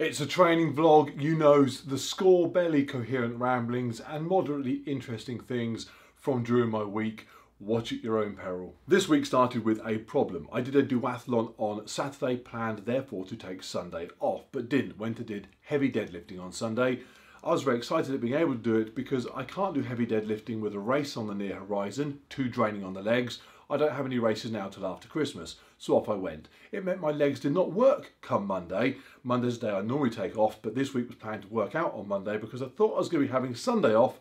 It's a training vlog, you knows the score, barely coherent ramblings and moderately interesting things from during my week. Watch at your own peril. This week started with a problem. I did a duathlon on Saturday, planned therefore to take Sunday off, but didn't. Went and did heavy deadlifting on Sunday. I was very excited at being able to do it because I can't do heavy deadlifting with a race on the near horizon, too draining on the legs. I don't have any races now till after Christmas, so off I went. It meant my legs did not work come Monday. Monday's the day I normally take off, but this week was planned to work out on Monday because I thought I was going to be having Sunday off,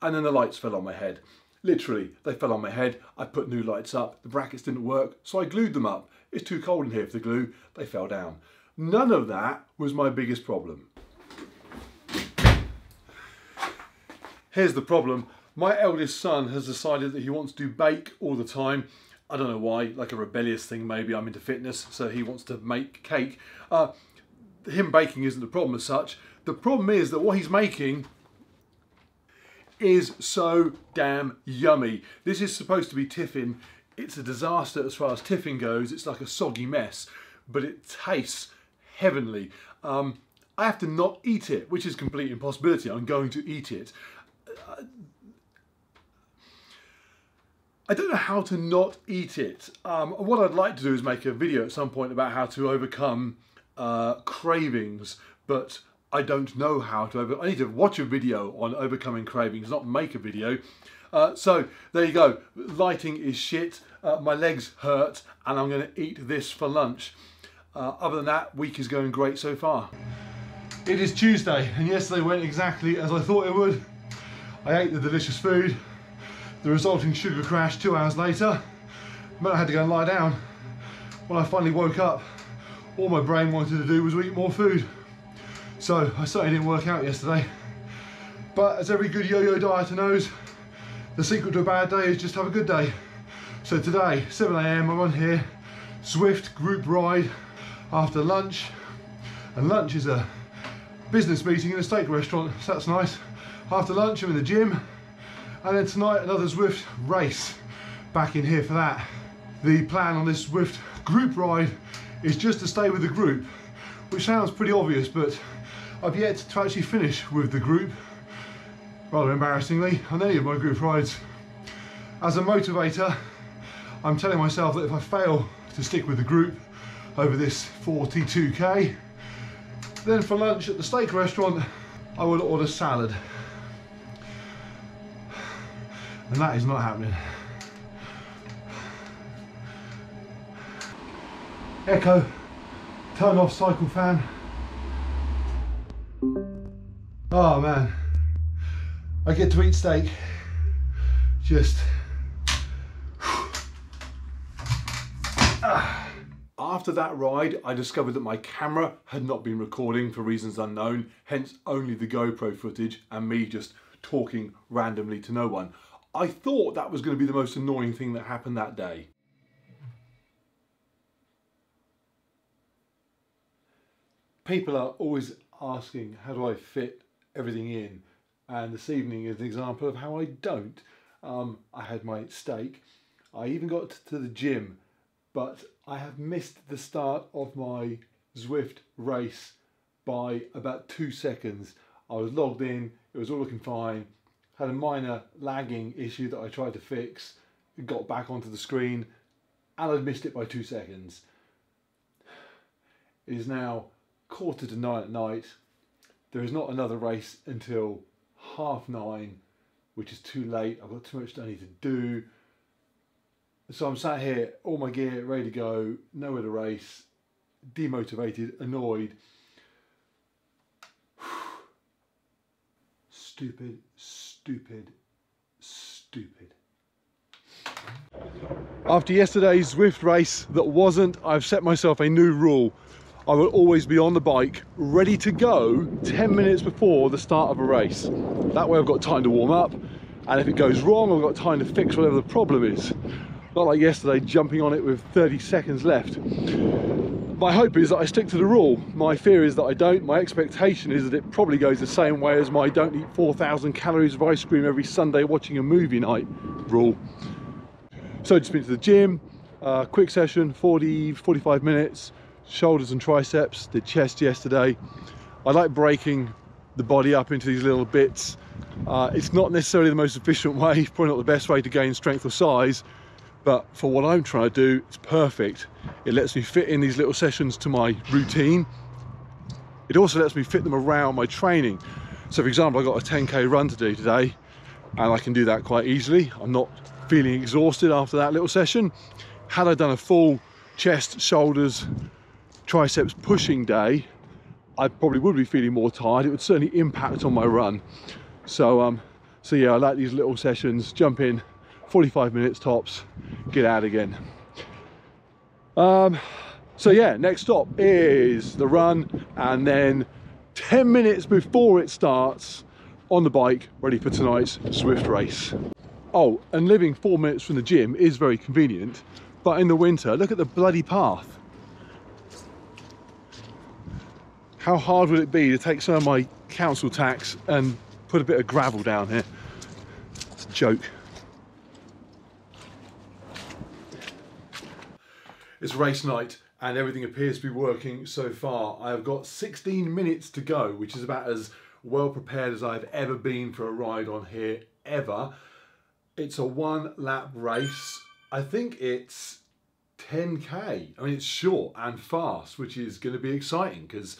and then the lights fell on my head. Literally, they fell on my head. I put new lights up, the brackets didn't work, so I glued them up. It's too cold in here for the glue, they fell down. None of that was my biggest problem. Here's the problem. My eldest son has decided that he wants to bake all the time. I don't know why, like a rebellious thing maybe. I'm into fitness, so he wants to make cake. Him baking isn't the problem as such. The problem is that what he's making is so damn yummy. This is supposed to be tiffin. It's a disaster as far as tiffin goes. It's like a soggy mess, but it tastes heavenly. I have to not eat it, which is a complete impossibility. I'm going to eat it. I don't know how to not eat it. What I'd like to do is make a video at some point about how to overcome cravings, but I don't know how to I need to watch a video on overcoming cravings, not make a video. So there you go. Lighting is shit. My legs hurt and I'm going to eat this for lunch. Other than that, week is going great so far. It is Tuesday and yesterday went exactly as I thought it would. I ate the delicious food. The resulting sugar crash 2 hours later meant I had to go and lie down. When I finally woke up, all my brain wanted to do was eat more food. So I certainly didn't work out yesterday. But as every good yo-yo dieter knows, the secret to a bad day is just have a good day. So today, 7 AM, I'm on here, Zwift group ride after lunch. And lunch is a business meeting in a steak restaurant, so that's nice. After lunch, I'm in the gym. And then tonight, another Zwift race. Back in here for that. The plan on this Zwift group ride is just to stay with the group, which sounds pretty obvious, but I've yet to actually finish with the group, rather embarrassingly, on any of my group rides. As a motivator, I'm telling myself that if I fail to stick with the group over this 42K, then for lunch at the steak restaurant, I will order salad. And that is not happening. Echo, turn off cycle fan. Oh man, I get to eat steak, just. After that ride, I discovered that my camera had not been recording for reasons unknown, hence only the GoPro footage and me just talking randomly to no one. I thought that was going to be the most annoying thing that happened that day. People are always asking, how do I fit everything in? And this evening is an example of how I don't. I had my steak. I even got to the gym, but I have missed the start of my Zwift race by about 2 seconds. I was logged in, it was all looking fine. Had a minor lagging issue that I tried to fix, got back onto the screen, and I'd missed it by 2 seconds. It is now 8:45 at night. There is not another race until 9:30, which is too late. I've got too much I need to do. So I'm sat here, all my gear, ready to go, nowhere to race, demotivated, annoyed. Stupid, stupid, stupid. After yesterday's Zwift race that wasn't, I've set myself a new rule. I will always be on the bike, ready to go 10 minutes before the start of a race. That way I've got time to warm up, and if it goes wrong, I've got time to fix whatever the problem is. Not like yesterday, jumping on it with 30 seconds left. My hope is that I stick to the rule. My fear is that I don't. My expectation is that it probably goes the same way as my don't eat 4,000 calories of ice cream every Sunday watching a movie night rule. So just been to the gym, quick session, 45 minutes. shoulders and triceps, did chest yesterday. I like breaking the body up into these little bits. It's not necessarily the most efficient way, probably not the best way to gain strength or size, but for what I'm trying to do, it's perfect. It lets me fit in these little sessions to my routine. It also lets me fit them around my training. So for example, I've got a 10K run to do today, and I can do that quite easily. I'm not feeling exhausted after that little session. Had I done a full chest, shoulders, triceps pushing day, I probably would be feeling more tired. It would certainly impact on my run. So yeah, I like these little sessions. Jump in, 45 minutes tops, get out again. So yeah, next stop is the run, and then 10 minutes before it starts, on the bike, ready for tonight's Zwift race. Oh, and living 4 minutes from the gym is very convenient, but in the winter, look at the bloody path. How hard would it be to take some of my council tax and put a bit of gravel down here? It's a joke. It's race night and everything appears to be working so far. I've got 16 minutes to go, which is about as well prepared as I've ever been for a ride on here ever. It's a one lap race. I think it's 10K. I mean, it's short and fast, which is going to be exciting because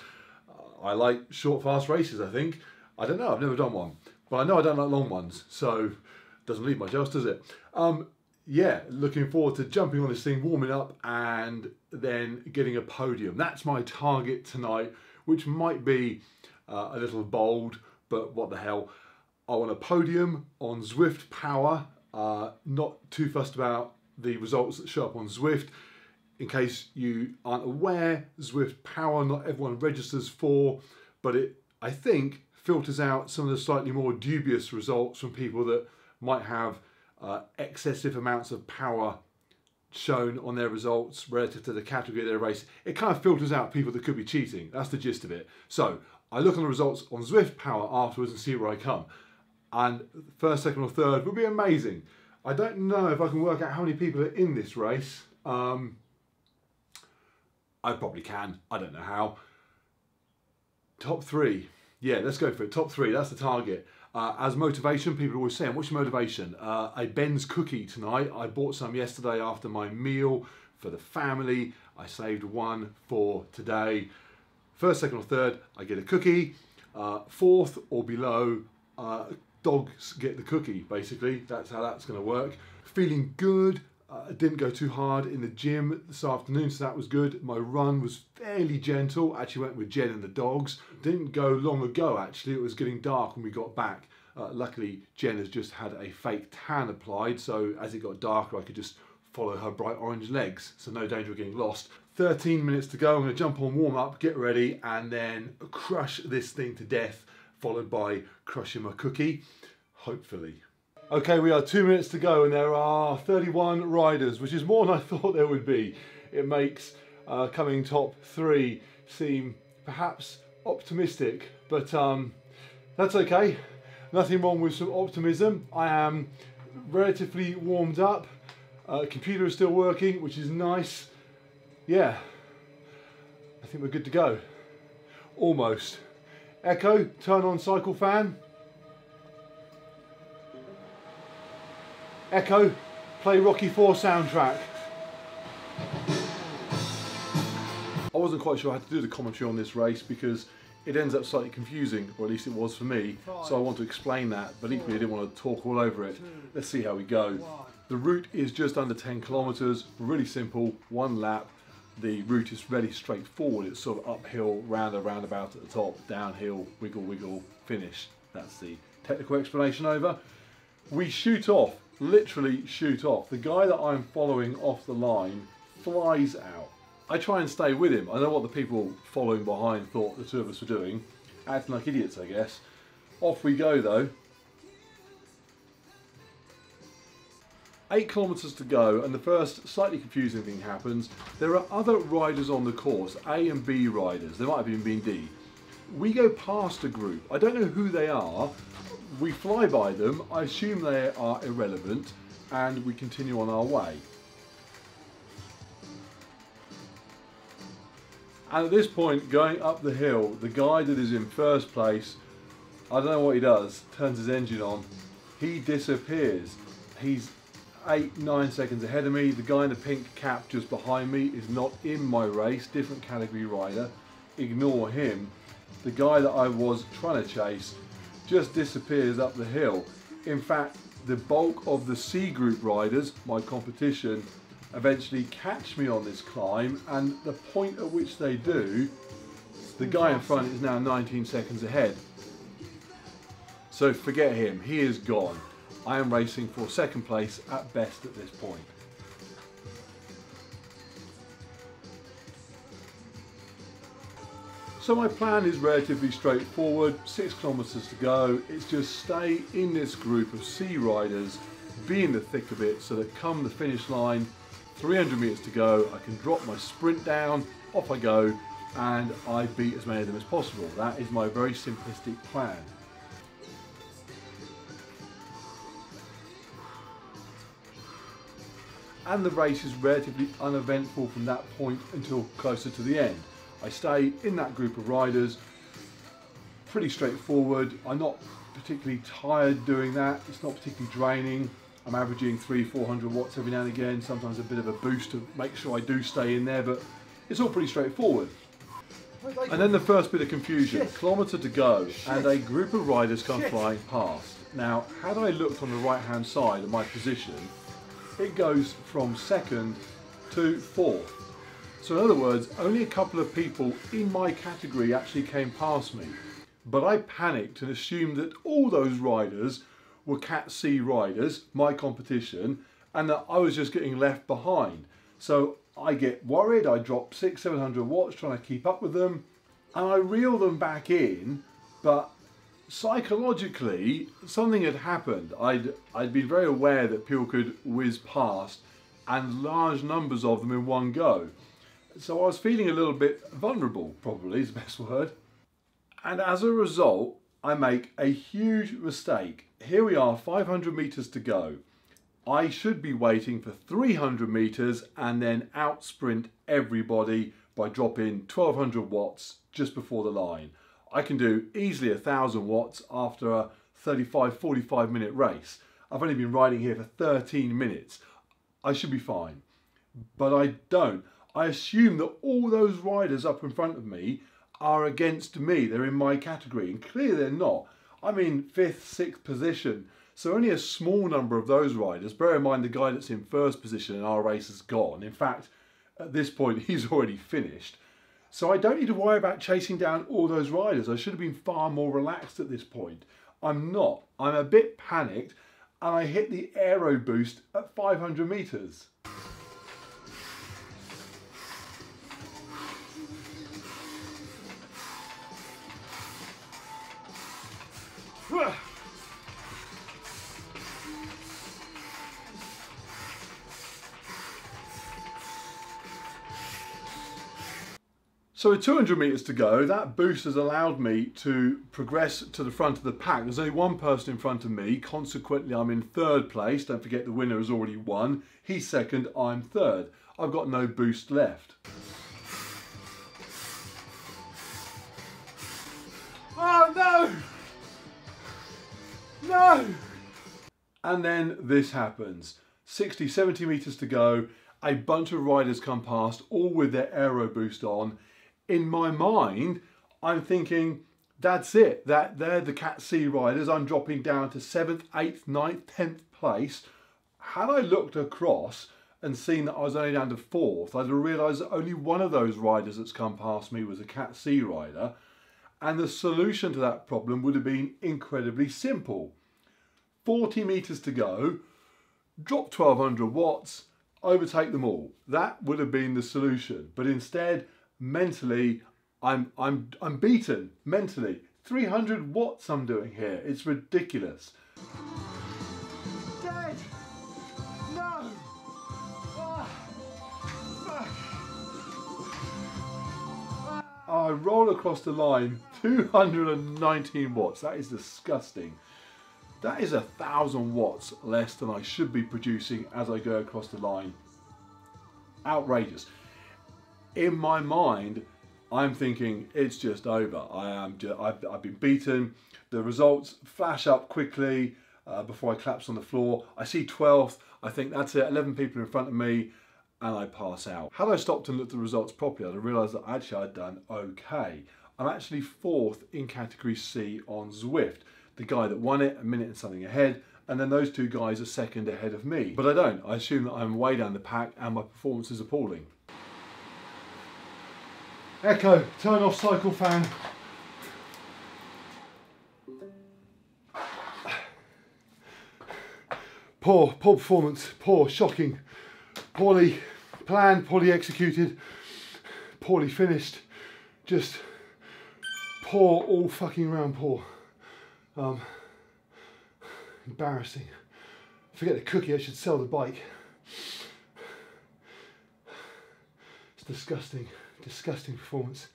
I like short, fast races, I think. I don't know, I've never done one, but I know I don't like long ones, so it doesn't leave much else, does it? Yeah, looking forward to jumping on this thing, warming up, and then getting a podium. That's my target tonight, which might be a little bold, but what the hell. I want a podium on Zwift Power. Not too fussed about the results that show up on Zwift. In case you aren't aware, Zwift Power, not everyone registers for, but it, I think, filters out some of the slightly more dubious results from people that might have excessive amounts of power shown on their results relative to the category of their race. It kind of filters out people that could be cheating. That's the gist of it. So I look on the results on Zwift Power afterwards and see where I come. And first, second or third would be amazing. I don't know if I can work out how many people are in this race. I probably can, I don't know how. Top three, yeah, let's go for it. Top three, that's the target. As motivation, people are always saying, what's your motivation? A Ben's cookie tonight. I bought some yesterday after my meal for the family. I saved one for today. First, second or third, I get a cookie. Fourth or below, dogs get the cookie, basically. That's how that's going to work. Feeling good. Didn't go too hard in the gym this afternoon, so that was good. My run was fairly gentle. Actually went with Jen and the dogs. Didn't go long ago, actually. It was getting dark when we got back. Luckily, Jen has just had a fake tan applied, so as it got darker, I could just follow her bright orange legs, so no danger of getting lost. 13 minutes to go. I'm going to jump on, warm up, get ready, and then crush this thing to death, followed by crushing my cookie, hopefully. Okay, we are 2 minutes to go and there are 31 riders, which is more than I thought there would be. It makes coming top three seem perhaps optimistic, but that's okay. Nothing wrong with some optimism. I am relatively warmed up. Computer is still working, which is nice. Yeah, I think we're good to go. Almost. Echo, turn on cycle fan. Echo, play Rocky IV soundtrack. I wasn't quite sure how to do the commentary on this race because it ends up slightly confusing, or at least it was for me, so I want to explain that, but equally I didn't want to talk all over it. Let's see how we go. The route is just under 10 kilometers, really simple, one lap. The route is really straightforward. It's sort of uphill, round a roundabout at the top, downhill, wiggle, wiggle, finish. That's the technical explanation over. We shoot off. Literally shoot off. The guy that I'm following off the line flies out. I try and stay with him. I know what the people following behind thought the two of us were doing. Acting like idiots, I guess. Off we go though. 8 kilometers to go and the first slightly confusing thing happens. There are other riders on the course, A and B riders. There might have even been D. We go past a group. I don't know who they are. We fly by them, I assume they are irrelevant, and we continue on our way. And at this point, going up the hill, the guy that is in first place, I don't know what he does, turns his engine on, he disappears. He's 8-9 seconds ahead of me. The guy in the pink cap just behind me is not in my race, different category rider, ignore him. The guy that I was trying to chase just disappears up the hill. In fact, the bulk of the C group riders, my competition, eventually catch me on this climb, and the point at which they do, the guy in front is now 19 seconds ahead. So forget him, he is gone. I am racing for second place at best at this point. So my plan is relatively straightforward, 6 kilometers to go. It's just stay in this group of C riders, be in the thick of it, so that come the finish line, 300 meters to go, I can drop my sprint down, off I go, and I beat as many of them as possible. That is my very simplistic plan. And the race is relatively uneventful from that point until closer to the end. I stay in that group of riders, pretty straightforward. I'm not particularly tired doing that, it's not particularly draining. I'm averaging 300-400 watts every now and again, sometimes a bit of a boost to make sure I do stay in there, but it's all pretty straightforward. And then the first bit of confusion, kilometre to go, and a group of riders come flying past. Now, had I looked on the right-hand side of my position, it goes from second to fourth. So in other words, only a couple of people in my category actually came past me. But I panicked and assumed that all those riders were Cat C riders, my competition, and that I was just getting left behind. So I get worried, I drop 600-700 watts trying to keep up with them, and I reel them back in, but psychologically, something had happened. I'd been very aware that people could whiz past, and large numbers of them in one go. So I was feeling a little bit vulnerable, probably is the best word. And as a result, I make a huge mistake. Here we are, 500 meters to go. I should be waiting for 300 meters and then out sprint everybody by dropping 1200 watts just before the line. I can do easily 1000 watts after a 35-45 minute race. I've only been riding here for 13 minutes. I should be fine, but I don't. I assume that all those riders up in front of me are against me. They're in my category, and clearly they're not. I'm in 5th, 6th position, so only a small number of those riders. Bear in mind the guy that's in first position in our race is gone. In fact, at this point, he's already finished. So I don't need to worry about chasing down all those riders. I should have been far more relaxed at this point. I'm not. I'm a bit panicked, and I hit the aero boost at 500 meters. So with 200 meters to go, that boost has allowed me to progress to the front of the pack. There's only one person in front of me, consequently I'm in third place. Don't forget the winner has already won. He's second, I'm third. I've got no boost left. Oh no! No! And then this happens. 60-70 meters to go, a bunch of riders come past, all with their aero boost on. In my mind, I'm thinking, that's it, that they're the Cat C riders. I'm dropping down to 7th, 8th, 9th, 10th place. Had I looked across and seen that I was only down to 4th, I'd have realised that only one of those riders that's come past me was a Cat C rider. And the solution to that problem would have been incredibly simple. 40 metres to go, drop 1200 watts, overtake them all. That would have been the solution. But instead, mentally, I'm beaten, mentally. 300 watts I'm doing here, it's ridiculous. Dad! No! Oh, fuck. I roll across the line, 219 watts, that is disgusting. That is 1000 watts less than I should be producing as I go across the line. Outrageous. In my mind, I'm thinking it's just over. I've been beaten. The results flash up quickly before I collapse on the floor. I see 12th. I think that's it. 11 people in front of me, and I pass out. Had I stopped and looked at the results properly, I'd have realised that actually I'd done okay. I'm actually 4th in category C on Zwift. The guy that won it, a minute and something ahead, and then those two guys are 2nd ahead of me. But I don't. I assume that I'm way down the pack and my performance is appalling. Echo, turn off cycle fan. Poor performance, poor, shocking, poorly planned, poorly executed, poorly finished, just poor all fucking round, poor. Embarrassing. Forget the cookie, I should sell the bike. It's disgusting, disgusting performance.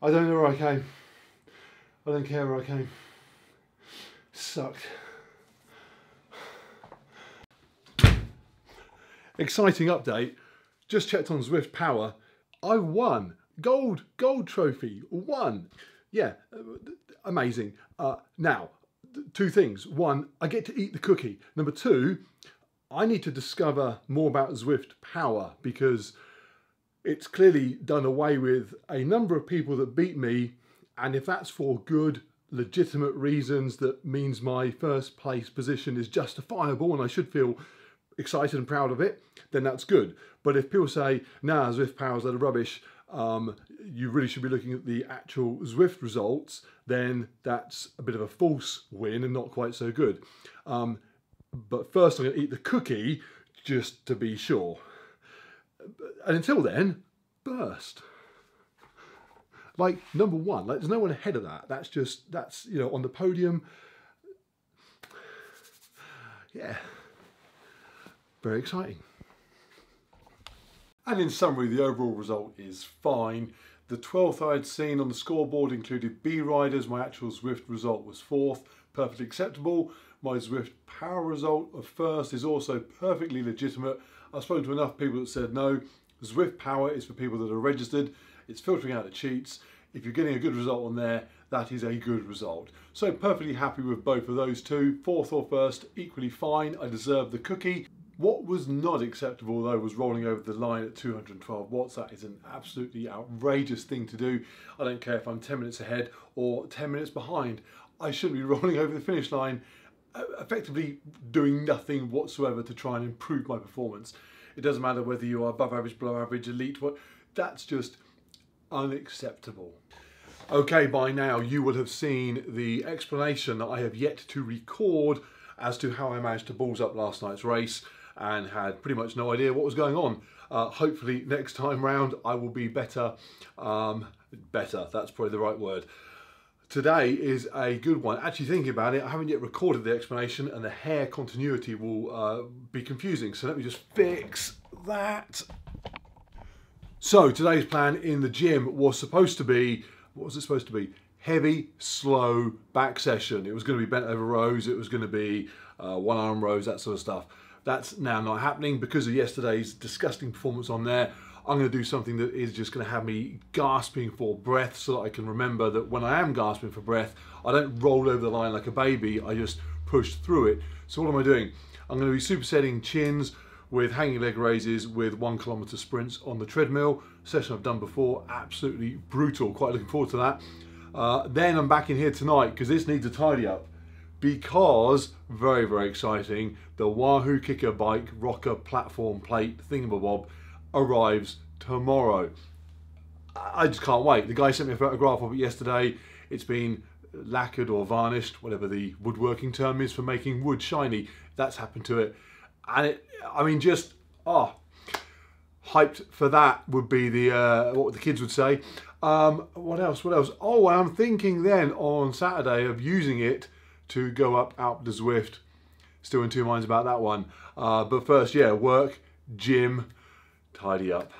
I don't know where I came. I don't care where I came. Sucked. Exciting update. Just checked on Zwift Power. I won. Gold trophy. Won. Yeah, amazing. Now, two things. One, I get to eat the cookie. Number two, I need to discover more about Zwift Power, because it's clearly done away with a number of people that beat me, and if that's for good, legitimate reasons, that means my first place position is justifiable and I should feel excited and proud of it, then that's good. But if people say, nah, Zwift Power's a load of rubbish, you really should be looking at the actual Zwift results, then that's a bit of a false win and not quite so good. But first I'm going to eat the cookie just to be sure. And until then, burst. Like number one, like there's no one ahead of that. That's just, that's, you know, on the podium. Yeah, very exciting. And in summary, the overall result is fine. The 12th I had seen on the scoreboard included B riders. My actual Zwift result was 4th, perfectly acceptable. My Zwift Power result of 1st is also perfectly legitimate. I've spoken to enough people that said no, Zwift Power is for people that are registered. It's filtering out the cheats. If you're getting a good result on there, that is a good result. So perfectly happy with both of those two. 4th or 1st, equally fine. I deserve the cookie. What was not acceptable though was rolling over the line at 212 watts. That is an absolutely outrageous thing to do. I don't care if I'm 10 minutes ahead or 10 minutes behind. I shouldn't be rolling over the finish line, effectively doing nothing whatsoever to try and improve my performance. It doesn't matter whether you are above average, below average, elite, what, that's just unacceptable. Okay, by now you will have seen the explanation that I have yet to record as to how I managed to balls up last night's race and had pretty much no idea what was going on. Hopefully next time round I will be better. Better, that's probably the right word. Today is a good one. Actually thinking about it, I haven't yet recorded the explanation and the hair continuity will be confusing. So let me just fix that. So today's plan in the gym was supposed to be, what was it supposed to be? Heavy, slow back session. It was going to be bent over rows. It was going to be one arm rows, that sort of stuff. That's now not happening because of yesterday's disgusting performance on there. I'm going to do something that is just going to have me gasping for breath so that I can remember that when I am gasping for breath, I don't roll over the line like a baby, I just push through it. So what am I doing? I'm going to be supersetting chins with hanging leg raises with 1 kilometer sprints on the treadmill. Session I've done before, absolutely brutal. Quite looking forward to that. Then I'm back in here tonight because this needs a tidy up. Because, very, very exciting, the Wahoo Kickr bike rocker platform plate thingamabob arrives tomorrow. I just can't wait. The guy sent me a photograph of it yesterday. It's been lacquered or varnished, whatever the woodworking term is for making wood shiny. That's happened to it. And it, I mean, just, oh, hyped for that would be the, what the kids would say. What else? Oh, and I'm thinking then on Saturday of using it to go up Alpe du Zwift. Still in two minds about that one. But first, yeah, work, gym, tidy up.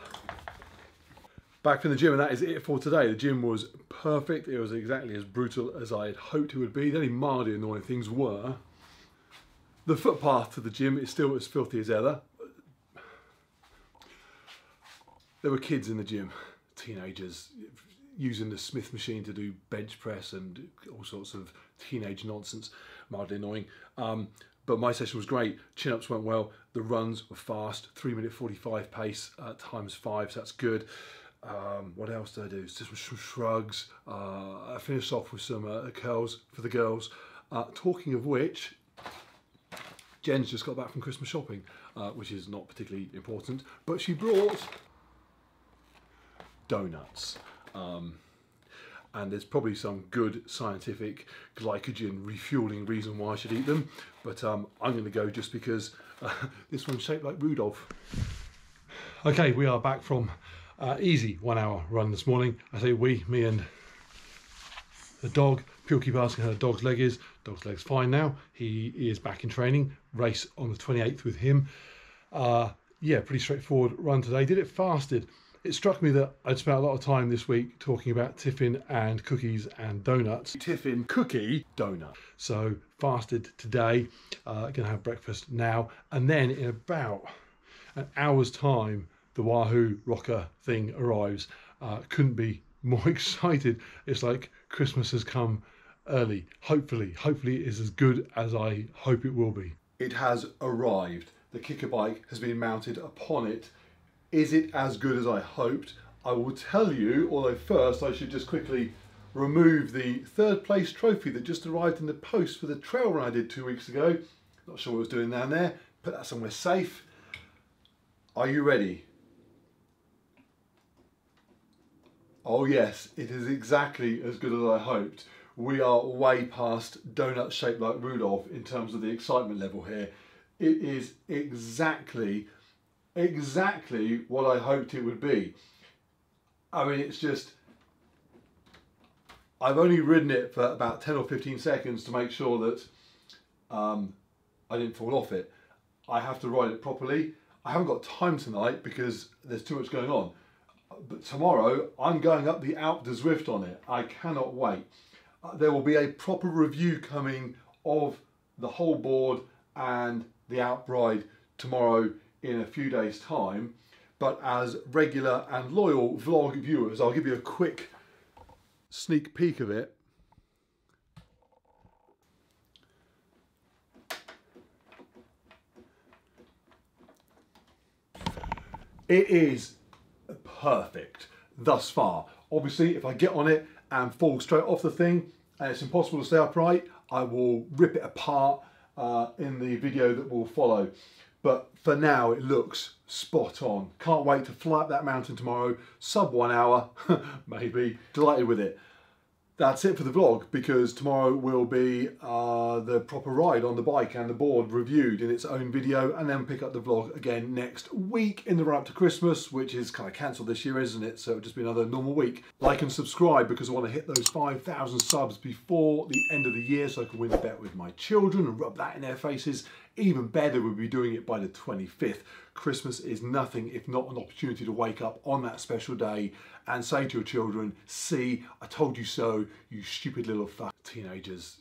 Back from the gym, and that is it for today. The gym was perfect. It was exactly as brutal as I had hoped it would be. The only mildly annoying things were the footpath to the gym is still as filthy as ever. There were kids in the gym, teenagers, using the Smith machine to do bench press and all sorts of teenage nonsense, mildly annoying. But my session was great, chin-ups went well, the runs were fast, 3:45 pace times 5, so that's good. What else did I do? Just some shrugs. I finished off with some curls for the girls. Talking of which, Jen's just got back from Christmas shopping, which is not particularly important, but she brought donuts. And there's probably some good scientific glycogen refueling reason why I should eat them, but I'm going to go just because this one's shaped like Rudolph. Okay, we are back from easy 1 hour run this morning. I say we, me and the dog. People keep asking how the dog's leg is. Dog's leg's fine now. He is back in training. Race on the 28th with him. Yeah, pretty straightforward run today. Did it fasted. It struck me that I'd spent a lot of time this week talking about tiffin and cookies and donuts. Tiffin, cookie, donut. So fasted today, gonna have breakfast now, and then in about an hour's time, the Wahoo rocker thing arrives. Couldn't be more excited. It's like Christmas has come early. Hopefully it is as good as I hope it will be. It has arrived. The Kickr bike has been mounted upon it. Is it as good as I hoped? I will tell you, although first I should just quickly remove the third place trophy that just arrived in the post for the trail run I did 2 weeks ago. Not sure what I was doing down there. Put that somewhere safe. Are you ready? Oh yes, it is exactly as good as I hoped. We are way past donut shaped like Rudolph in terms of the excitement level here. It is exactly what I hoped it would be. I mean, it's just, I've only ridden it for about 10 or 15 seconds to make sure that I didn't fall off it. I have to ride it properly. I haven't got time tonight because there's too much going on. But tomorrow, I'm going up the Alpe du Zwift on it. I cannot wait. There will be a proper review coming of the whole board and the Alpe ride tomorrow in a few days' time, but as regular and loyal vlog viewers, I'll give you a quick sneak peek of it. It is perfect thus far. Obviously, if I get on it and fall straight off the thing, and it's impossible to stay upright, I will rip it apart in the video that will follow. But for now, it looks spot on. Can't wait to fly up that mountain tomorrow, sub 1 hour, maybe. Delighted with it. That's it for the vlog, because tomorrow will be the proper ride on the bike and the board reviewed in its own video, and then pick up the vlog again next week in the run up to Christmas, which is kind of cancelled this year, isn't it? So it'll just be another normal week. Like and subscribe, because I want to hit those 5,000 subs before the end of the year so I can win the bet with my children and rub that in their faces. Even better, we'll be doing it by the 25th. Christmas is nothing if not an opportunity to wake up on that special day and say to your children, see, I told you so, you stupid little fuck teenagers.